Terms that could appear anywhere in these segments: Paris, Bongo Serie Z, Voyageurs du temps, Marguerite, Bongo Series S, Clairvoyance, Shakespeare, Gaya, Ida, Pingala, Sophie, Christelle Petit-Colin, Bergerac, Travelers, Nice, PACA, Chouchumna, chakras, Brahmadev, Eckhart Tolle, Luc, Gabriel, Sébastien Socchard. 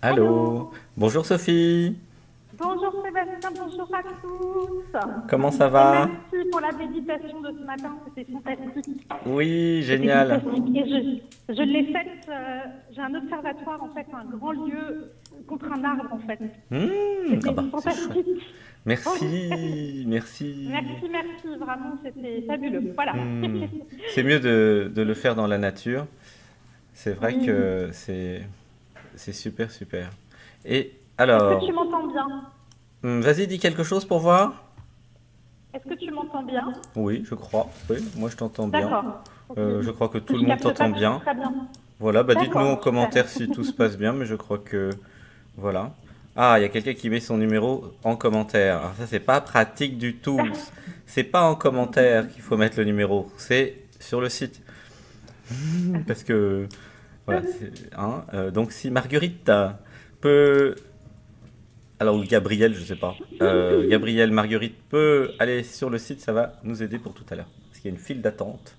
Allô. Allô. Bonjour Sophie. Bonjour Sébastien, bonjour à tous. Comment ça va? Merci pour la méditation de ce matin, c'était fantastique. Oui, génial. Et je l'ai faite, j'ai un observatoire en fait, un grand lieu contre un arbre en fait. C'était fantastique. Merci, oh. Merci, vraiment, c'était fabuleux. Voilà. C'est mieux de le faire dans la nature. C'est vrai que c'est super, super. Et alors, est-ce que tu m'entends bien? Vas-y, dis quelque chose pour voir. Est-ce que tu m'entends bien? Oui, je crois. Oui, moi je t'entends bien. D'accord. Je crois que tout le monde t'entend bien. Très bien. Voilà, bah dites-nous en commentaire si tout se passe bien, mais je crois que voilà. Ah, il y a quelqu'un qui met son numéro en commentaire. Alors ça, c'est pas pratique du tout. C'est pas en commentaire qu'il faut mettre le numéro, c'est sur le site. Parce que voilà, hein, donc si Marguerite peut. Alors Gabriel, je sais pas. Gabriel, Marguerite peut aller sur le site, ça va nous aider pour tout à l'heure. Parce qu'il y a une file d'attente.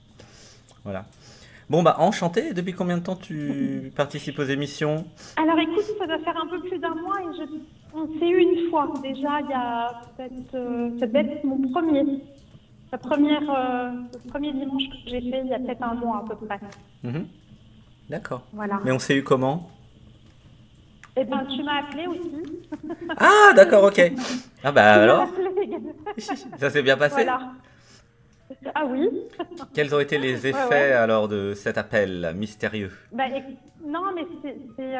Voilà. Bon bah enchanté. Depuis combien de temps tu participes aux émissions? Alors écoute, ça doit faire un peu plus d'un mois et on s'est eu une fois déjà. Il y a peut-être le premier dimanche que j'ai fait il y a peut-être un mois à peu près. D'accord. Voilà. Mais on s'est eu comment? Eh ben, tu m'as appelé aussi. Ah, d'accord, ok. Ah bah alors. Ça s'est bien passé. Voilà. Ah oui. Quels ont été les effets alors de cet appel mystérieux? Bah, non, mais c'est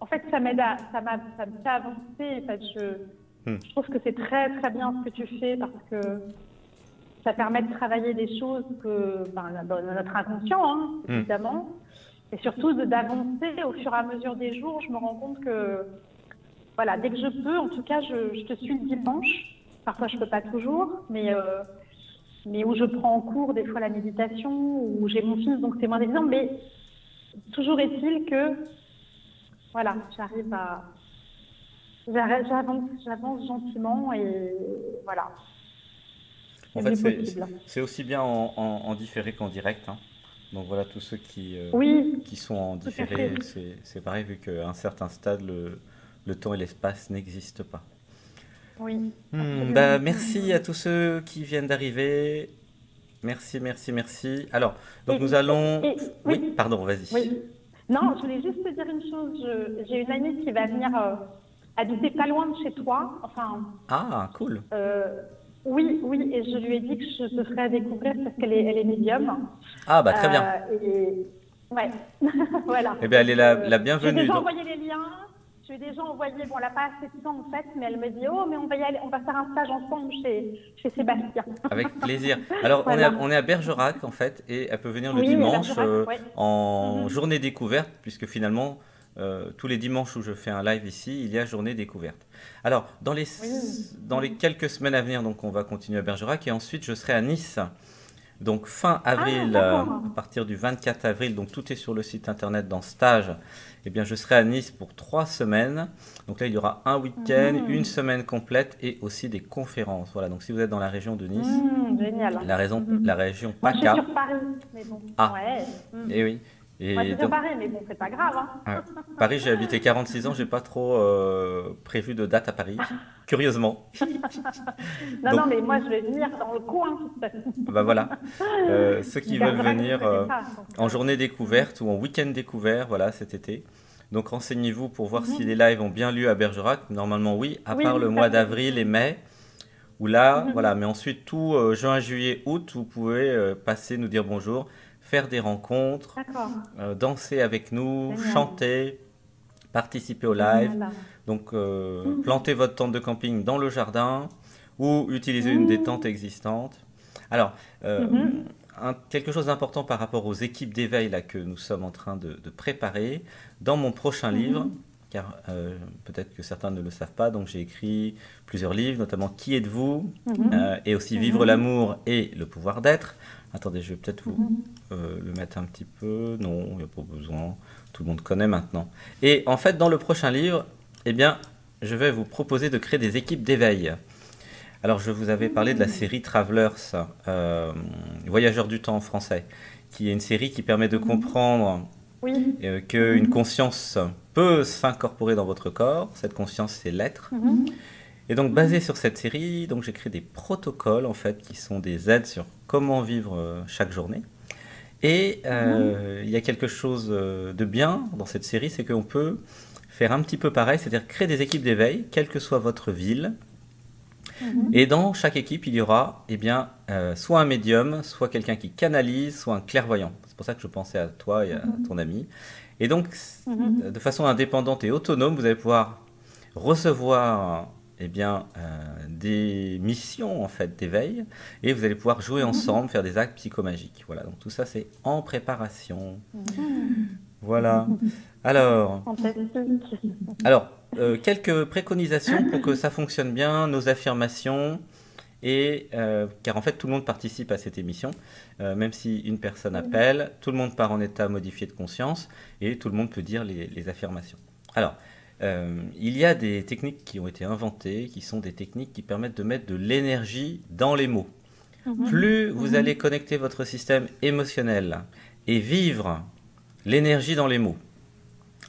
en fait, ça m'aide à ça me fait avancer. Parce que je trouve que c'est très très bien ce que tu fais parce que ça permet de travailler des choses que dans notre inconscient, hein, évidemment. Et surtout d'avancer au fur et à mesure des jours, je me rends compte que, voilà, dès que je peux, en tout cas, je te suis le dimanche. Parfois, je ne peux pas toujours, mais où je prends en cours des fois la méditation, où j'ai mon fils, donc c'est moins évident. Mais toujours est-il que, voilà, j'arrive à. J'avance gentiment et voilà. En fait, c'est aussi bien en différé qu'en direct, hein. Donc voilà, tous ceux qui sont en différé, c'est pareil, vu qu'à un certain stade, le temps et l'espace n'existent pas. Oui. Bah, merci à tous ceux qui viennent d'arriver. Merci, merci, merci. Alors, donc nous allons... oui, pardon, vas-y. Oui. Non, je voulais juste te dire une chose. J'ai une amie qui va venir habiter pas loin de chez toi. Enfin, ah, cool. Oui, et je lui ai dit que je te ferais découvrir parce qu'elle est médium. Ah, bah très bien. Et... Ouais, voilà. Eh bien, elle est la bienvenue. J'ai déjà envoyé les liens, j'ai déjà envoyé, bon, elle n'a pas assez de temps en fait, mais elle me dit, oh, mais on va faire un stage ensemble chez Sébastien. Avec plaisir. Alors, voilà. on est à Bergerac en fait, et elle peut venir le dimanche en journée découverte, puisque finalement... tous les dimanches où je fais un live ici, il y a journée découverte. Alors, dans les quelques semaines à venir, donc on va continuer à Bergerac et ensuite je serai à Nice. Donc fin avril, à partir du 24 avril, donc tout est sur le site internet dans Stage. Eh bien, je serai à Nice pour 3 semaines. Donc là, il y aura un week-end, une semaine complète et aussi des conférences. Voilà, donc si vous êtes dans la région de Nice, génial. La région PACA. Moi, je suis sur Paris, mais bon. Ah, et oui. Moi, c'est de Paris, mais bon, c'est pas grave. Hein. Paris, j'ai habité 46 ans, j'ai pas trop prévu de date à Paris, curieusement. Non, donc, non, mais moi, je vais venir dans le coin. Bah voilà, ceux qui veulent venir en journée découverte ou en week-end découvert, voilà, cet été. Donc, renseignez-vous pour voir si les lives ont bien lieu à Bergerac. Normalement, oui, à part le mois d'avril et mai, où là, voilà, mais ensuite, tout juin, juillet, août, vous pouvez passer, nous dire bonjour. Faire des rencontres, danser avec nous, chanter, participer au live. Voilà. Donc, planter votre tente de camping dans le jardin ou utiliser une des tentes existantes. Alors, quelque chose d'important par rapport aux équipes d'éveil là, que nous sommes en train de préparer, dans mon prochain livre, car peut-être que certains ne le savent pas, donc j'ai écrit plusieurs livres, notamment « Qui êtes-vous » et aussi « Vivre l'amour et le pouvoir d'être ». Attendez, je vais peut-être vous le mettre un petit peu. Non, il n'y a pas besoin. Tout le monde connaît maintenant. Et en fait, dans le prochain livre, eh bien, je vais vous proposer de créer des équipes d'éveil. Alors, je vous avais parlé de la série Travelers, Voyageurs du temps en français, qui est une série qui permet de comprendre oui. Qu'une conscience peut s'incorporer dans votre corps. Cette conscience, c'est l'être. Mmh. Et donc, basé sur cette série, j'ai créé des protocoles, en fait, qui sont des aides sur comment vivre chaque journée. Et il y a quelque chose de bien dans cette série, c'est qu'on peut faire un petit peu pareil, c'est-à-dire créer des équipes d'éveil, quelle que soit votre ville. Et dans chaque équipe, il y aura soit un médium, soit quelqu'un qui canalise, soit un clairvoyant. C'est pour ça que je pensais à toi et à ton ami. Et donc, de façon indépendante et autonome, vous allez pouvoir recevoir des missions en fait, d'éveil, et vous allez pouvoir jouer ensemble, faire des actes psychomagiques. Voilà, donc tout ça, c'est en préparation. Voilà. Alors quelques préconisations pour que ça fonctionne bien, nos affirmations, et, car en fait tout le monde participe à cette émission, même si une personne appelle, tout le monde part en état modifié de conscience et tout le monde peut dire les affirmations. Alors, il y a des techniques qui ont été inventées, qui sont des techniques qui permettent de mettre de l'énergie dans les mots. Plus vous allez connecter votre système émotionnel et vivre l'énergie dans les mots,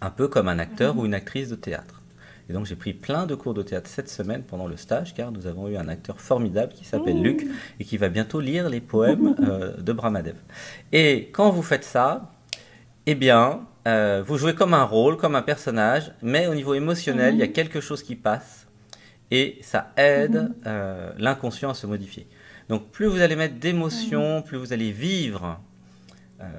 un peu comme un acteur ou une actrice de théâtre. Et donc j'ai pris plein de cours de théâtre cette semaine pendant le stage, car nous avons eu un acteur formidable qui s'appelle Luc et qui va bientôt lire les poèmes de Brahmadev. Et quand vous faites ça, eh bien, vous jouez comme un rôle, comme un personnage, mais au niveau émotionnel, il y a quelque chose qui passe et ça aide l'inconscient à se modifier. Donc plus vous allez mettre d'émotion, plus vous allez vivre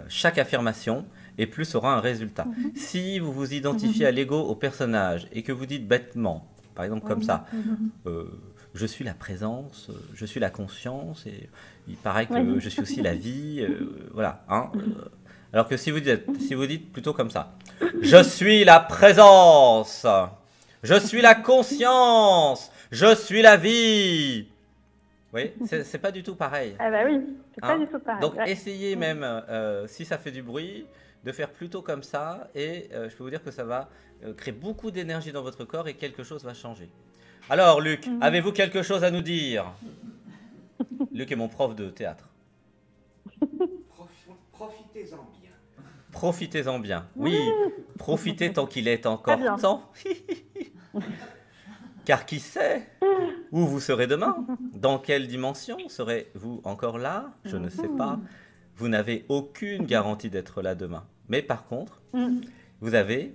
chaque affirmation, et plus aura un résultat. Si vous vous identifiez à l'ego, au personnage, et que vous dites bêtement, par exemple comme ça, je suis la présence, je suis la conscience, et il paraît que je suis aussi la vie, voilà. Hein, alors que si vous dites plutôt comme ça, je suis la présence, je suis la conscience, je suis la vie. Oui, c'est pas du tout pareil. Ah bah oui, c'est pas du tout pareil. Donc essayez même, si ça fait du bruit, de faire plutôt comme ça, et je peux vous dire que ça va créer beaucoup d'énergie dans votre corps et quelque chose va changer. Alors Luc, avez-vous quelque chose à nous dire? Luc est mon prof de théâtre. Profitez-en bien. Profitez-en bien, oui. Profitez tant qu'il est encore temps. Car qui sait où vous serez demain? Dans quelle dimension serez-vous encore là? Je ne sais pas. Vous n'avez aucune garantie d'être là demain. Mais par contre, vous êtes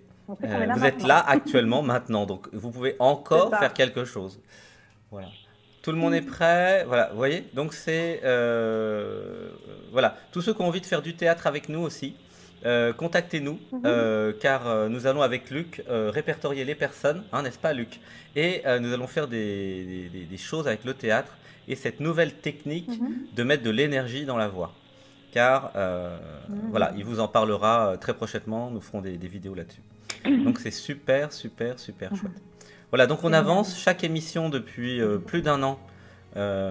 là actuellement, maintenant. Donc, vous pouvez encore faire quelque chose. Voilà. Tout le monde est prêt. Voilà, vous voyez? Donc, c'est... voilà. Tous ceux qui ont envie de faire du théâtre avec nous aussi, contactez-nous, car nous allons, avec Luc, répertorier les personnes, n'est-ce pas, Luc? Et nous allons faire des choses avec le théâtre et cette nouvelle technique de mettre de l'énergie dans la voix. Car voilà, il vous en parlera très prochainement, nous ferons des vidéos là-dessus. Donc c'est super, super, super chouette. Voilà, donc on avance chaque émission depuis plus d'un an,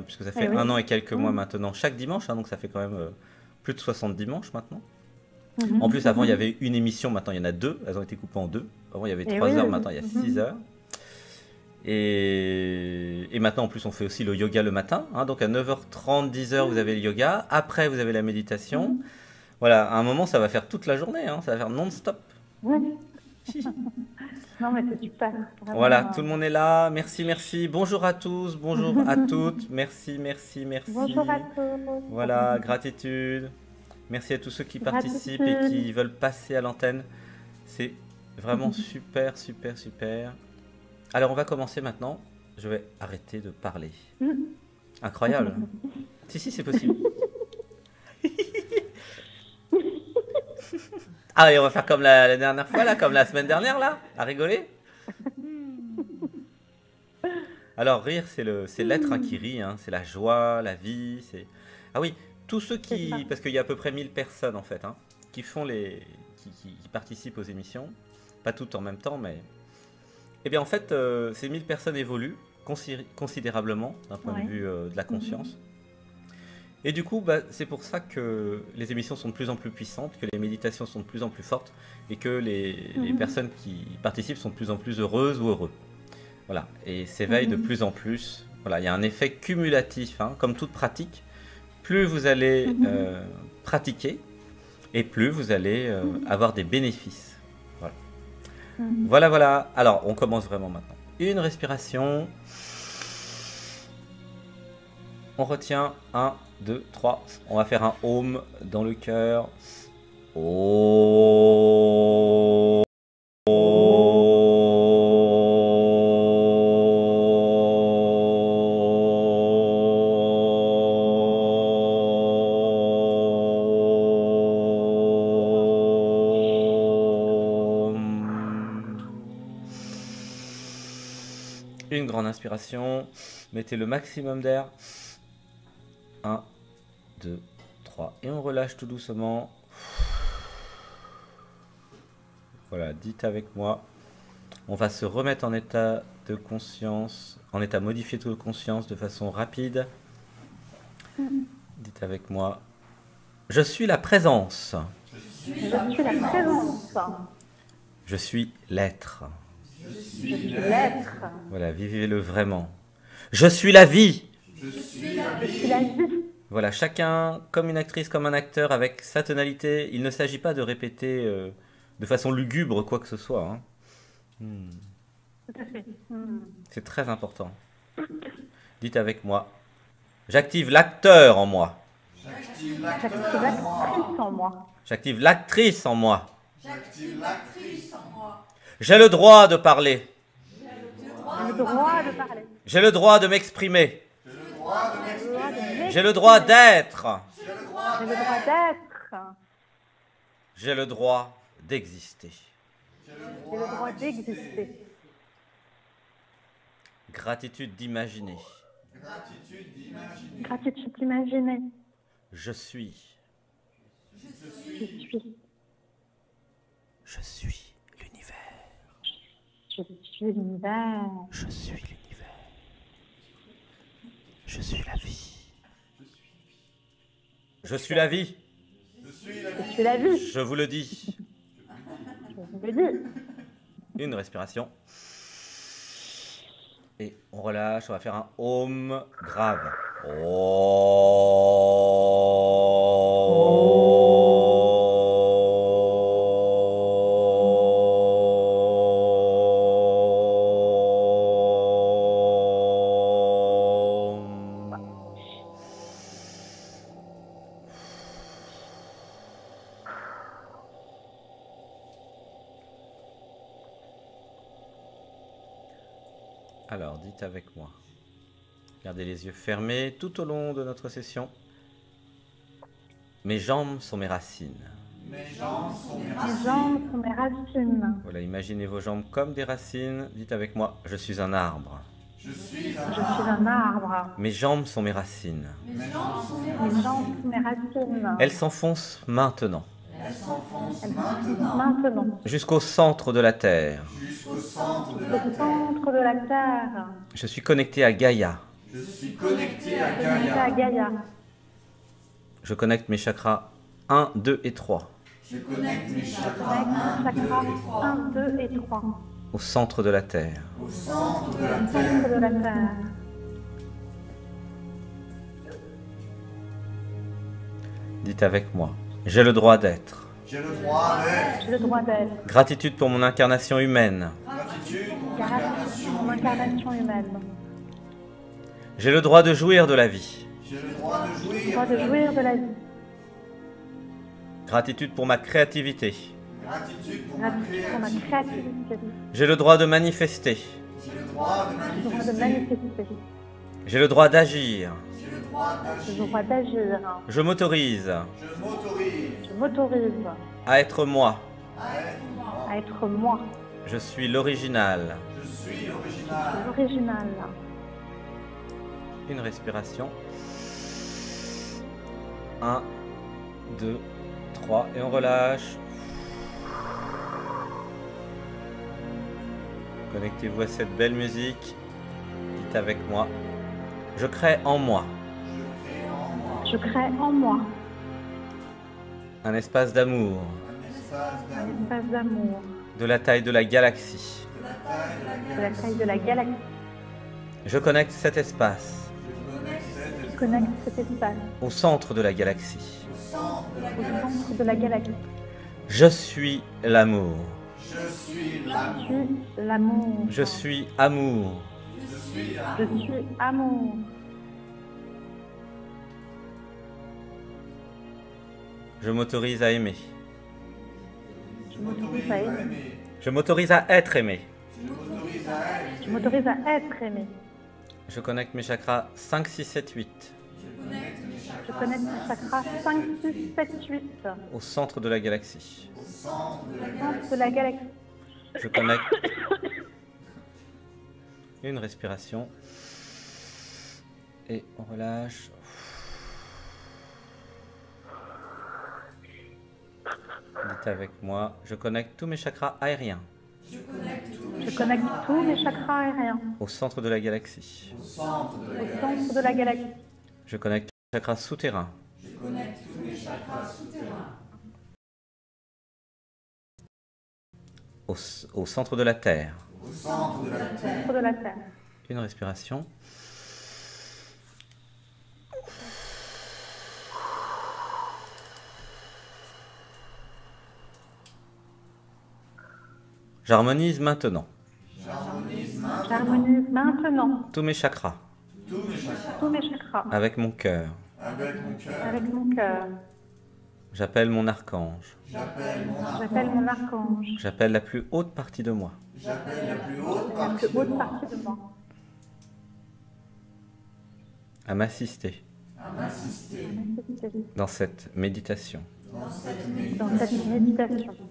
puisque ça fait un an et quelques mois maintenant, chaque dimanche, donc ça fait quand même plus de 60 dimanches maintenant. En plus, avant, il y avait une émission, maintenant il y en a deux, elles ont été coupées en deux. Avant, il y avait 3 heures, maintenant il y a 6 heures. Et maintenant, en plus, on fait aussi le yoga le matin. Donc, à 9h30, 10h, vous avez le yoga. Après, vous avez la méditation. Voilà, à un moment, ça va faire toute la journée. Ça va faire non-stop. Oui. Non, mais c'est super. Vraiment. Voilà, tout le monde est là. Merci, merci. Bonjour à tous. Bonjour à toutes. Merci, merci, merci. Bonjour à tous. Voilà, gratitude. Merci à tous ceux qui participent et qui veulent passer à l'antenne. C'est vraiment super, super, super. Alors, on va commencer maintenant. Je vais arrêter de parler. Incroyable. Si, si, c'est possible. Ah, et on va faire comme la dernière fois, là, comme la semaine dernière, là, à rigoler. Alors, rire, c'est l'être qui rit. C'est la joie, la vie. Ah oui, tous ceux qui... Parce qu'il y a à peu près 1000 personnes, en fait, qui font qui participent aux émissions. Pas toutes en même temps, mais... Eh bien, en fait, ces 1000 personnes évoluent considérablement d'un point de vue de la conscience. Et du coup, c'est pour ça que les émissions sont de plus en plus puissantes, que les méditations sont de plus en plus fortes et que les personnes qui participent sont de plus en plus heureuses ou heureux. Voilà, et s'éveillent de plus en plus. Voilà, il y a un effet cumulatif, comme toute pratique. Plus vous allez pratiquer, et plus vous allez avoir des bénéfices. Voilà. Voilà, voilà. Alors, on commence vraiment maintenant. Une respiration. On retient. 1, 2, 3. On va faire un OM dans le cœur. OM. Une grande inspiration, mettez le maximum d'air. 1, 2, 3 et on relâche tout doucement. Voilà, dites avec moi. On va se remettre en état de conscience, en état modifié de conscience de façon rapide. Dites avec moi. Je suis la présence. Je suis la présence. Je suis l'être. Je suis l'être. Voilà, vivez-le vraiment. Je suis la vie. Je suis la vie. Voilà, chacun, comme une actrice, comme un acteur, avec sa tonalité. Il ne s'agit pas de répéter de façon lugubre quoi que ce soit. Hein. C'est très important. Dites avec moi. J'active l'acteur en moi. J'active l'actrice en moi. J'active l'actrice en moi. J'active l'actrice en moi. J'ai le droit de parler. J'ai le droit de parler. J'ai le droit de m'exprimer. J'ai le droit d'être. J'ai le droit d'être. J'ai le droit d'exister. J'ai le droit d'exister. Gratitude d'imaginer. Gratitude d'imaginer. Gratitude d'imaginer. Je suis. Je suis. Je suis l'univers. Je suis l'univers. Je suis l'univers. Je suis la vie. Je suis la vie. Je suis la vie. Je suis la vie. Je vous le dis. Je vous le dis. Une respiration. Et on relâche. On va faire un OM grave. Oh. Alors, dites avec moi. Gardez les yeux fermés tout au long de notre session. Mes jambes sont mes racines. Mes jambes sont mes racines. Mes jambes sont mes racines. Voilà, imaginez vos jambes comme des racines. Dites avec moi, je suis un arbre. Je suis un arbre. Je suis un arbre. Mes jambes sont mes racines. Mes jambes sont mes racines. Mes jambes sont mes racines. Elles s'enfoncent maintenant. Elle s'enfonce maintenant. Jusqu'au centre de la terre. Jusqu'au centre de la terre. Je suis connecté à Gaïa. Je suis connecté à Gaïa. Je connecte mes chakras 1, 2 et 3. Je connecte mes chakras 1, 2 et 3. Au centre de la terre. Au centre de la terre. Dites avec moi. J'ai le droit d'être. J'ai le droit d'être. Gratitude pour mon incarnation humaine. Gratitude pour mon incarnation humaine. J'ai le droit de jouir de la vie. J'ai le droit de jouir de la vie. Gratitude pour ma créativité. Gratitude pour ma créativité. J'ai le droit de manifester. J'ai le droit de manifester. J'ai le droit d'agir. Je m'autorise à être moi. Je suis l'original. Une respiration. 1, 2, 3 et on relâche. Connectez-vous à cette belle musique. Dites avec moi. Je crée en moi. Je crée en moi un espace d'amour de la taille de la galaxie. Je connecte cet espace au centre de la galaxie. centre de la galaxie. Je suis l'amour. Je suis l'amour. Je suis amour. Je suis amour. Je m'autorise à aimer. Je m'autorise à aimer. Je m'autorise à être aimé. Je m'autorise à être aimé. Je connecte mes chakras 5, 6, 7, 8. Je connecte mes chakras 5, 6, 7, 8. Au centre de la galaxie. Au centre de la galaxie. Je connecte une respiration. Et on relâche. Dites avec moi, je connecte tous mes chakras aériens. Je connecte tous mes chakras aériens. Au centre de la galaxie. Au centre de la galaxie. Je connecte tous mes chakras souterrains. Je connecte tous mes chakras souterrains. Au centre de la Terre. Au centre de la Terre. Une respiration. J'harmonise maintenant. J'harmonise maintenant. Tous mes chakras. Tous mes chakras. Avec mon cœur. Avec mon cœur. J'appelle mon archange. J'appelle mon archange. J'appelle la plus haute partie de moi. J'appelle la plus haute partie de moi. À m'assister. Dans cette méditation.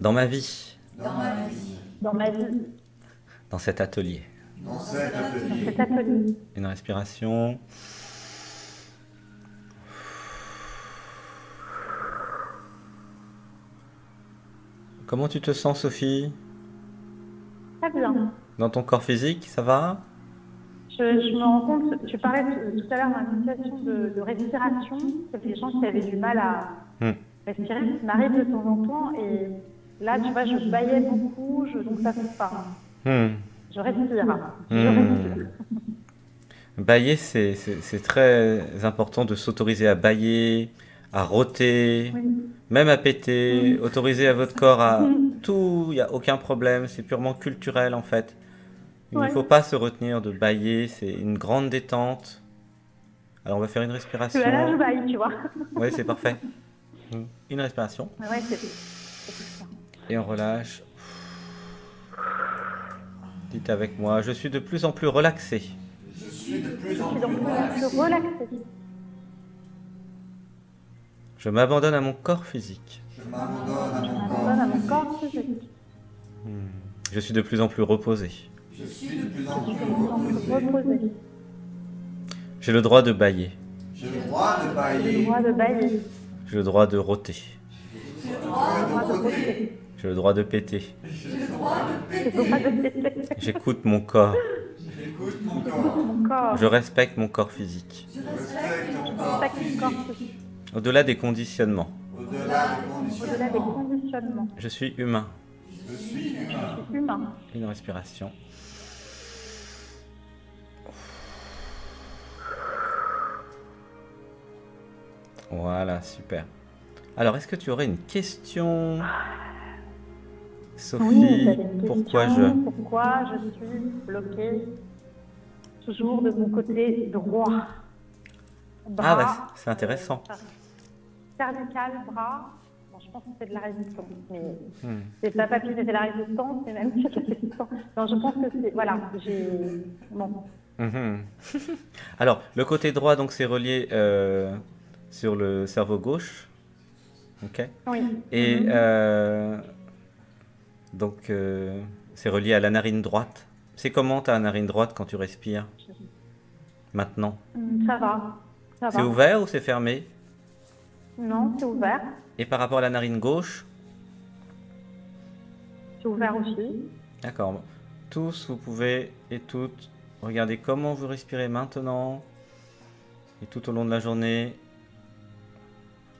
Dans ma vie. Dans ma vie. Dans cet atelier. Dans cet atelier. Une respiration. Comment tu te sens, Sophie? Très bien. Dans ton corps physique, ça va? Je me rends compte, tu parlais tout à l'heure d'une situation de respiration. Il y avait des gens qui avaient du mal à respirer, qui m'arrivent de temps en temps et... Là, tu vois, je baillais beaucoup, donc ça ne se pas. Je respire. Bailler, c'est très important de s'autoriser à bailler, à rôter, même à péter. Autoriser à votre corps à tout, il n'y a aucun problème. C'est purement culturel, en fait. Il ne faut pas se retenir de bailler, c'est une grande détente. Alors, on va faire une respiration. Là, je baille, tu vois. Oui, c'est parfait. Une respiration. Oui, c'est et on relâche. Dites avec moi, je suis de plus en plus relaxé. Je suis de plus en plus relaxé. Je m'abandonne à mon corps physique. Je m'abandonne à mon corps physique. Je suis de plus en plus reposé. Je suis de plus en plus reposé. J'ai le droit de bailler. J'ai le droit de bailler. J'ai le droit de rôter. J'ai le droit de rôter. J'ai le droit de péter. J'écoute mon corps. Je respecte mon corps physique. Au-delà des conditionnements. Je suis humain. Une respiration. Voilà, super. Alors, est-ce que tu aurais une question ? Sophie, oui, pourquoi je suis bloquée toujours de mon côté droit? Bras, ah bah c'est intéressant. Cervical, bras, bon, je pense que c'est de la résistance, mais c'est pas papy, c'est de la résistance, c'est même de la résistance. Non, je pense que c'est, voilà, j'ai... Bon. Alors, le côté droit, donc c'est relié sur le cerveau gauche, ok? Oui. Et... donc, c'est relié à la narine droite. C'est comment ta narine droite quand tu respires? Maintenant. Ça va. C'est ouvert ou c'est fermé? Non, c'est ouvert. Et par rapport à la narine gauche? C'est ouvert aussi. D'accord. Tous, vous pouvez et toutes, regardez comment vous respirez maintenant et tout au long de la journée.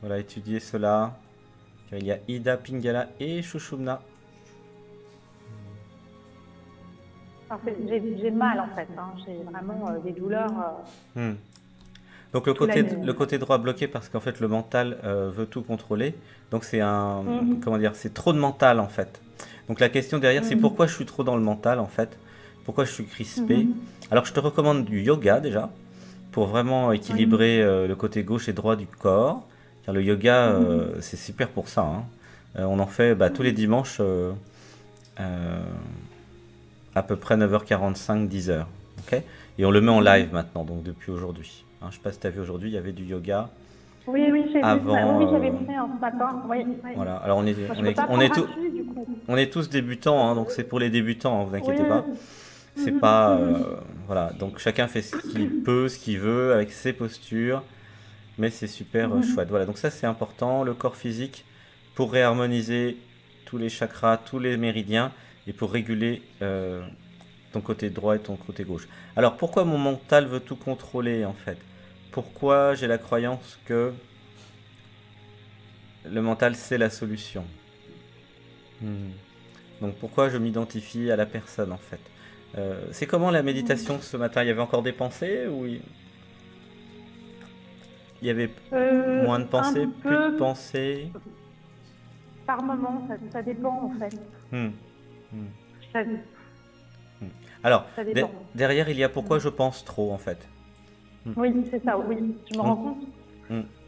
Voilà, étudiez cela. Il y a Ida, Pingala et Chouchumna. J'ai mal en fait, hein. J'ai vraiment des douleurs. Donc le côté droit bloqué parce qu'en fait le mental veut tout contrôler. Donc c'est un comment dire, c'est trop de mental en fait. Donc la question derrière c'est pourquoi je suis trop dans le mental en fait, pourquoi je suis crispé. Alors je te recommande du yoga déjà pour vraiment équilibrer le côté gauche et droit du corps, car le yoga c'est super pour ça. Hein. On en fait tous les dimanches à peu près 9h45, 10h. Okay, et on le met en live maintenant, donc depuis aujourd'hui. Hein, je ne sais pas si tu as vu aujourd'hui, il y avait du yoga. Oui, oui, j'ai vu. Oui, j'avais vu ce matin. Oui, oui. Voilà. Alors on est tous débutants, hein, donc c'est pour les débutants, hein, vous inquiétez pas. C'est pas voilà. Donc chacun fait ce qu'il peut, ce qu'il veut, avec ses postures, mais c'est super chouette. Voilà. Donc ça c'est important, le corps physique pour réharmoniser tous les chakras, tous les méridiens et pour réguler ton côté droit et ton côté gauche. Alors pourquoi mon mental veut tout contrôler en fait? Pourquoi j'ai la croyance que le mental c'est la solution? Donc pourquoi je m'identifie à la personne en fait? C'est comment la méditation ce matin? Il y avait encore des pensées ou il y avait moins de pensées, plus de pensées? Par moment, ça dépend en fait. Alors, derrière, il y a pourquoi je pense trop, en fait. Oui, c'est ça, oui. Je me rends compte.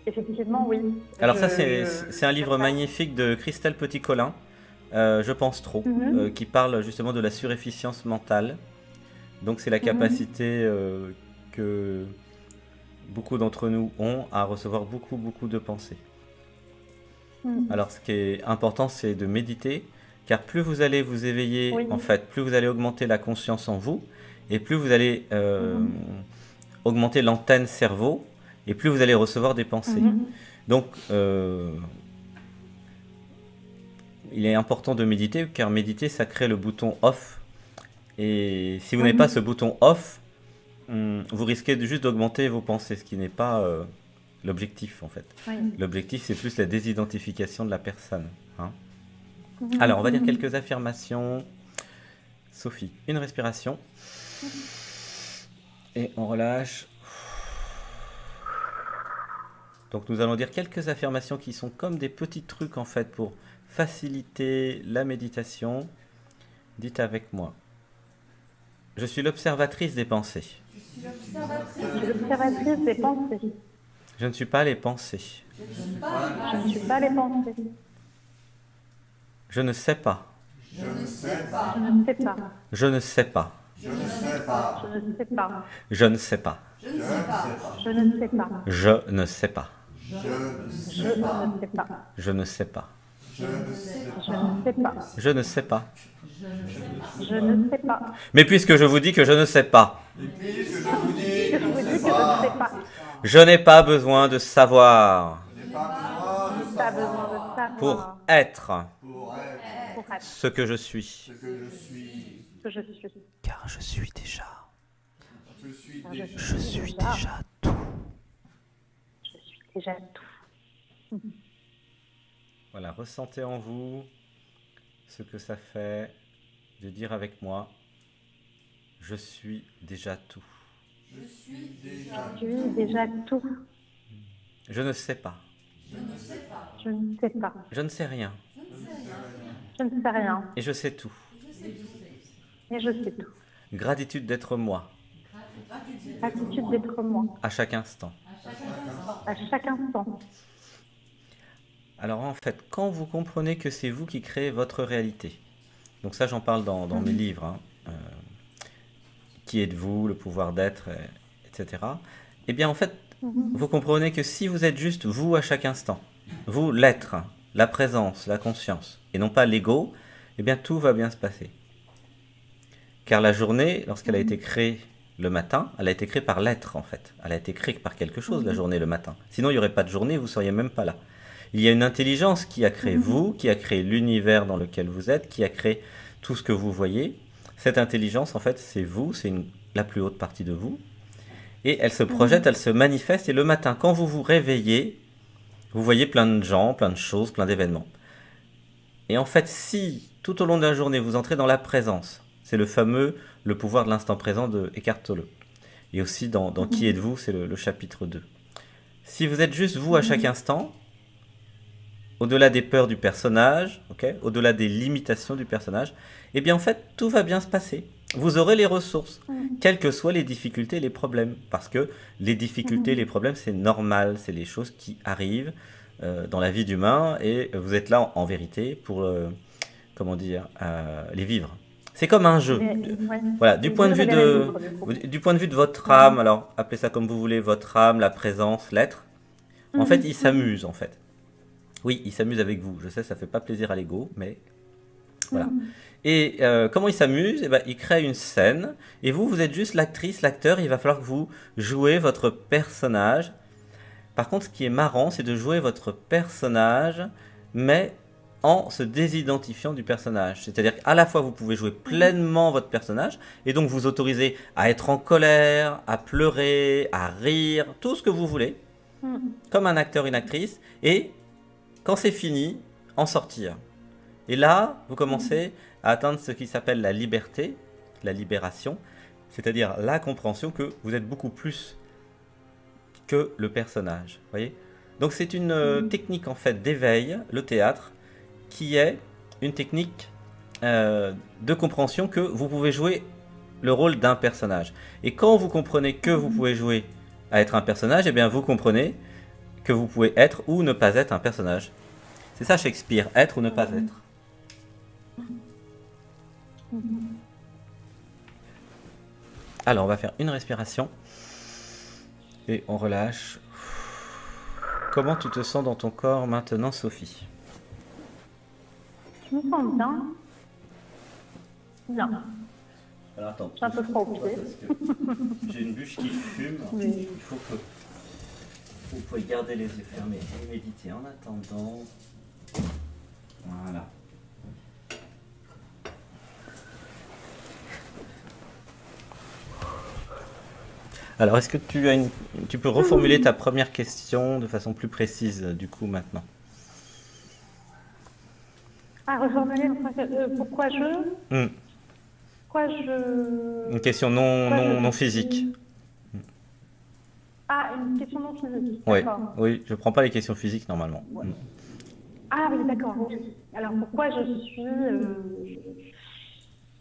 Effectivement, oui. Alors ça, c'est un livre magnifique de Christelle Petit-Colin, Je pense trop, qui parle justement de la surefficience mentale. Donc, c'est la capacité que beaucoup d'entre nous ont à recevoir beaucoup de pensées. Alors, ce qui est important, c'est de méditer. Car plus vous allez vous éveiller, en fait, plus vous allez augmenter la conscience en vous, et plus vous allez augmenter l'antenne cerveau, et plus vous allez recevoir des pensées. Donc, il est important de méditer, car méditer, ça crée le bouton off. Et si vous n'avez pas ce bouton off, vous risquez juste d'augmenter vos pensées, ce qui n'est pas l'objectif, en fait. L'objectif, c'est plus la désidentification de la personne. Hein. Alors, on va dire quelques affirmations. Sophie, une respiration. Et on relâche. Donc, nous allons dire quelques affirmations qui sont comme des petits trucs, en fait, pour faciliter la méditation. Dites avec moi. Je suis l'observatrice des pensées. Je suis l'observatrice des pensées. Je ne suis pas les pensées. Je ne suis pas les pensées. Je ne sais pas. Je ne sais pas. Je ne sais pas. Je ne sais pas. Je ne sais pas. Je ne sais pas. Je ne sais pas. Je ne sais pas. Je ne sais pas. Je ne sais pas. Mais puisque je vous dis que je ne sais pas. Je n'ai pas besoin de savoir. Pour être. Ce que je suis. Car je suis déjà. Je suis déjà tout. Je suis déjà tout. Voilà, ressentez en vous ce que ça fait de dire avec moi, je suis déjà tout. Je suis déjà tout. Je ne sais pas. Je ne sais rien. Je ne sais rien. Et je sais tout. Gratitude d'être moi. À chaque instant. Alors en fait, quand vous comprenez que c'est vous qui créez votre réalité, donc ça j'en parle dans mes livres, hein, qui êtes-vous, le pouvoir d'être, etc. Eh bien en fait, vous comprenez que si vous êtes juste vous à chaque instant, vous l'être, la présence, la conscience, et non pas l'ego, eh bien tout va bien se passer. Car la journée, lorsqu'elle a été créée le matin, elle a été créée par l'être en fait. Elle a été créée par quelque chose la journée le matin. Sinon il n'y aurait pas de journée, vous ne seriez même pas là. Il y a une intelligence qui a créé vous, qui a créé l'univers dans lequel vous êtes, qui a créé tout ce que vous voyez. Cette intelligence en fait c'est vous, c'est la plus haute partie de vous. Et elle se projette, elle se manifeste. Et le matin, quand vous vous réveillez, vous voyez plein de gens, plein de choses, plein d'événements. Et en fait, si tout au long de la journée, vous entrez dans la présence, c'est le fameux « le pouvoir de l'instant présent » de Eckhart Tolle. et aussi dans Qui êtes-vous, c'est le chapitre 2. Si vous êtes juste vous à chaque instant, au-delà des peurs du personnage, okay, au-delà des limitations du personnage, eh bien en fait, tout va bien se passer. Vous aurez les ressources, quelles que soient les difficultés et les problèmes. Parce que les difficultés et les problèmes, c'est normal, c'est les choses qui arrivent dans la vie d'humain, et vous êtes là en vérité pour les vivre. C'est comme un jeu. Voilà, du point de vue de votre âme, alors appelez ça comme vous voulez, votre âme, la présence, l'être. En fait, il s'amuse en fait. Oui, il s'amuse avec vous. Je sais, ça ne fait pas plaisir à l'ego, mais voilà. Et comment il s'amuse? Eh ben, il crée une scène. Et vous, vous êtes juste l'actrice, l'acteur. Il va falloir que vous jouez votre personnage. Par contre, ce qui est marrant, c'est de jouer votre personnage, mais en se désidentifiant du personnage. C'est-à-dire qu'à la fois, vous pouvez jouer pleinement votre personnage, et donc vous autorisez à être en colère, à pleurer, à rire, tout ce que vous voulez, comme un acteur, une actrice, et... quand c'est fini, en sortir. Et là, vous commencez à atteindre ce qui s'appelle la liberté, la libération, c'est-à-dire la compréhension que vous êtes beaucoup plus que le personnage. Voyez ? Donc c'est une technique en fait d'éveil, le théâtre, qui est une technique de compréhension que vous pouvez jouer le rôle d'un personnage. Et quand vous comprenez que vous pouvez jouer à être un personnage, eh bien vous comprenez que vous pouvez être ou ne pas être un personnage. C'est ça Shakespeare, être ou ne pas être. Alors on va faire une respiration et on relâche. Comment tu te sens dans ton corps maintenant, Sophie? Je me sens bien. Bien. Alors attends, un peu trop occupé. J'ai une bûche qui fume, oui. Il faut que... vous pouvez garder les yeux fermés et méditer en attendant. Voilà. Alors, est-ce que tu peux reformuler ta première question de façon plus précise, du coup, maintenant? Ah, reformuler pourquoi je... Pourquoi je... Une question non physique. Ah, une question non physique. Oui, je ne prends pas les questions physiques normalement. Ouais. Ah oui, d'accord. Alors pourquoi je suis...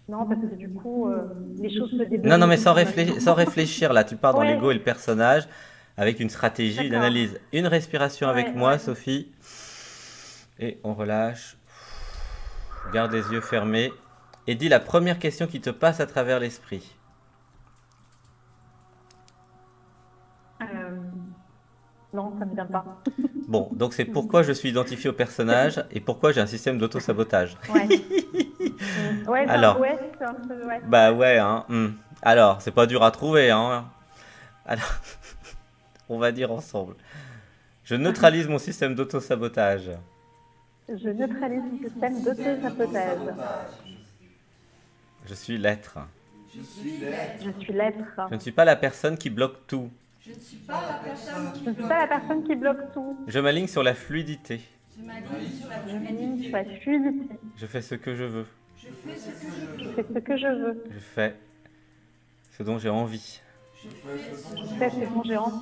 Non, parce que du coup, les choses se débloquent. Non, mais sans réfléchir, là, tu pars dans l'ego et le personnage avec une stratégie, une analyse. Une respiration avec moi, Sophie. Et on relâche. Garde les yeux fermés. Et dis la première question qui te passe à travers l'esprit. Non, ça ne me vient pas. Bon, donc c'est pourquoi je suis identifié au personnage et pourquoi j'ai un système d'auto-sabotage. Ouais. Bah ouais, hein. Alors, c'est pas dur à trouver, hein. Alors, on va dire ensemble. Je neutralise mon système d'auto-sabotage. Je neutralise mon système d'auto-sabotage. Je suis l'être. Je suis l'être. Je suis l'être. Je ne suis pas la personne qui bloque tout. Je ne suis pas la personne qui bloque tout. Je m'aligne sur la fluidité. Je m'aligne sur la fluidité. Je fais ce que je veux. Je fais ce que je veux. Je fais ce dont j'ai envie. Je fais ce dont j'ai envie.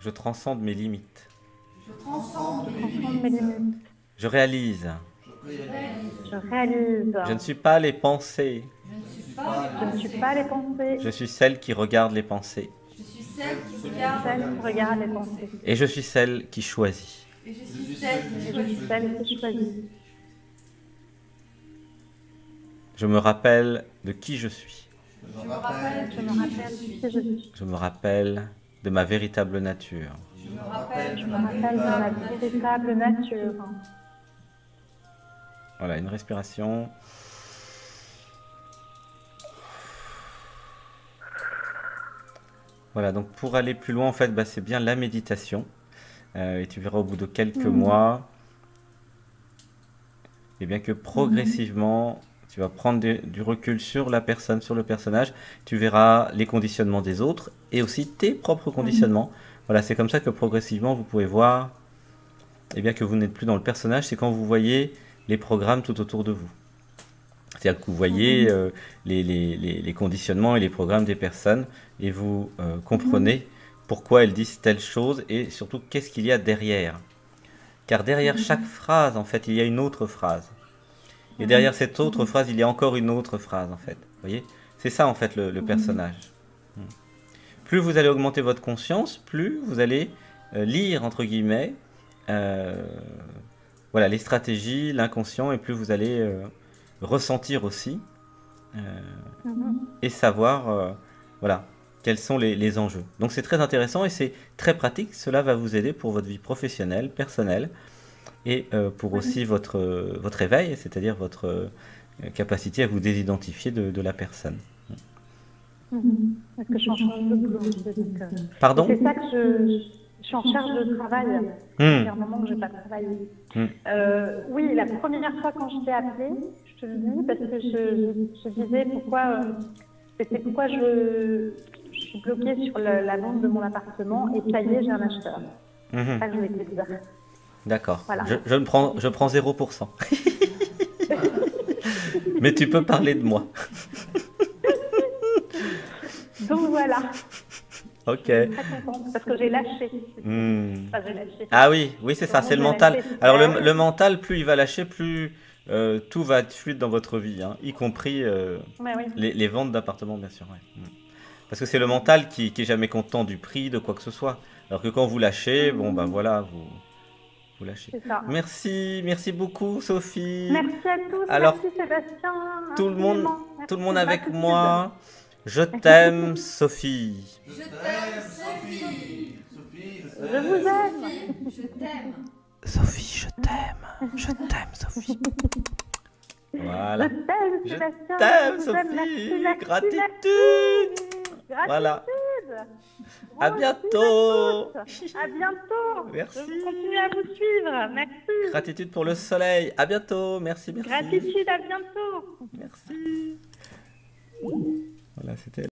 Je transcende mes limites. Je transcende mes limites. Je réalise. Je ne suis pas les pensées. Je suis celle qui regarde les pensées. Et je suis celle qui choisit. Je me rappelle de qui je suis. Je me rappelle de ma véritable nature. Voilà, une respiration. Voilà, donc pour aller plus loin, en fait, bah, c'est bien la méditation. Et tu verras au bout de quelques mois, et bien que progressivement, tu vas prendre du recul sur la personne, sur le personnage. Tu verras les conditionnements des autres et aussi tes propres conditionnements. Voilà, c'est comme ça que progressivement, vous pouvez voir et bien que vous n'êtes plus dans le personnage. C'est quand vous voyez les programmes tout autour de vous. C'est-à-dire que vous voyez les conditionnements et les programmes des personnes et vous comprenez pourquoi elles disent telle chose et surtout qu'est-ce qu'il y a derrière. Car derrière chaque phrase, en fait, il y a une autre phrase. Et derrière cette autre phrase, il y a encore une autre phrase, en fait. Vous voyez? C'est ça, en fait, le personnage. Plus vous allez augmenter votre conscience, plus vous allez lire, entre guillemets, voilà, les stratégies, l'inconscient, et plus vous allez ressentir aussi et savoir voilà, quels sont les enjeux. Donc c'est très intéressant et c'est très pratique. Cela va vous aider pour votre vie professionnelle, personnelle, et pour aussi votre éveil, c'est-à-dire votre capacité à vous désidentifier de la personne. Parce que je suis en charge de boulot. Pardon ? C'est ça que je suis en charge de travail. Il y a un moment que je n'ai pas travaillé. Oui, la première fois quand je t'ai appelée, je te le dis, parce que je disais pourquoi je suis bloquée sur la vente de mon appartement et ça y est, j'ai un acheteur. C'est ça que je voulais te dire. D'accord. Voilà. Je prends 0%. Mais tu peux parler de moi. Donc voilà. Ok. Je suis très contente parce que j'ai lâché. Enfin, j'ai lâché. Ah oui, oui c'est ça, c'est le mental. Lâché. Alors le mental, plus il va lâcher, plus tout va être fluide dans votre vie, hein, y compris les ventes d'appartements, bien sûr. Ouais. Parce que c'est le mental qui n'est jamais content du prix, de quoi que ce soit. Alors que quand vous lâchez, bon ben voilà, vous lâchez. Merci, merci beaucoup Sophie. Merci à tous, alors, merci Sébastien. Tout le monde avec moi. Je t'aime, Sophie. Je t'aime, Sophie. Sophie, je t'aime. Je vous aime. Je t'aime. Sophie, je t'aime. Je t'aime, Sophie. Voilà. Je t'aime, Sophie. Gratitude. Voilà. À bientôt. À bientôt. Merci. Je continue à vous suivre. Merci. Gratitude pour le soleil. À bientôt. Merci, merci. Gratitude, à bientôt. Merci. Voilà, c'était...